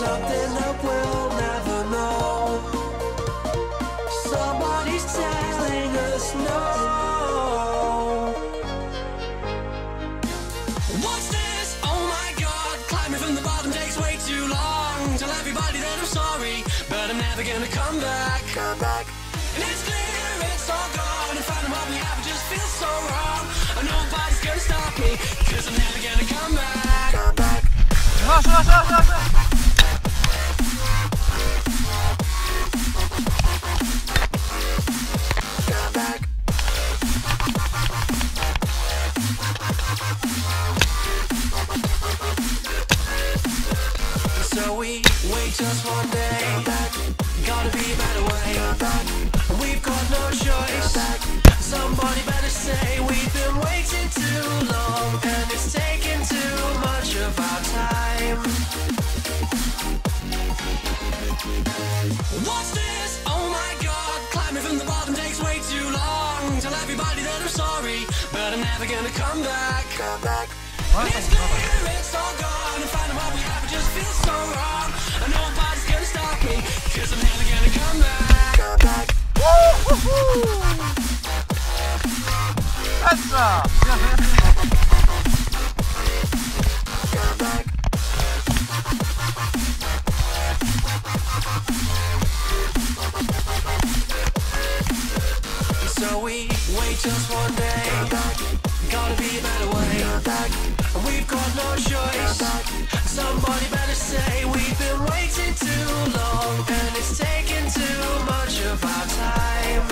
something that we'll never know. Somebody's telling us no. What's this? Oh my God, climbing from the bottom takes way too long. Tell everybody that I'm sorry, but I'm never gonna come back. Come back. And it's clear, it's all gone. If I'm what we have, it just feels so wrong. And nobody's gonna stop me, 'cause I'm never gonna come back. Come back. Rush, rush, rush, rush, rush. So we wait just one day. Gotta be a better way. We've got no choice. Somebody better say we've been waiting too long, and it's taking too much of our time. What's this? Oh my God, climbing from the bottom takes way too long. Tell everybody that I'm sorry, but I'm never gonna come back. Come back. It's clear, it's all gone. And finding what we have, it just feels so wrong. And nobody's gonna stop me, 'cause I'm never gonna come back. Come back. Woo-hoo-hoo. That's up. Come back. So we wait just one day. Come back. Gotta be a better way. Come back. We've got no choice. Somebody better say we've been waiting too long, and it's taking too much of our time.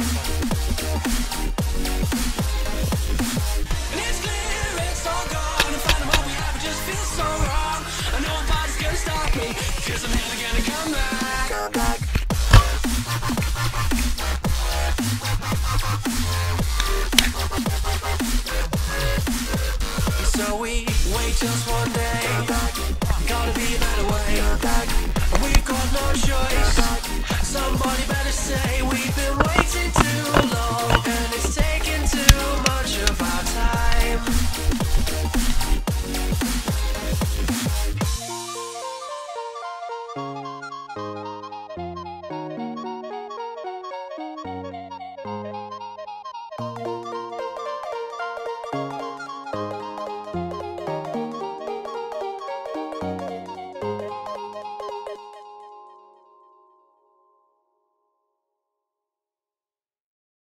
And it's clear, it's all gone. And finding what we have, it just feels so wrong. And nobody's gonna stop me, 'cause I'm never gonna come back. Come back. So we wait just one day. Gotta be a better way. We've got no choice. Somebody better say we've been waiting too long, and it's taking too much of our time.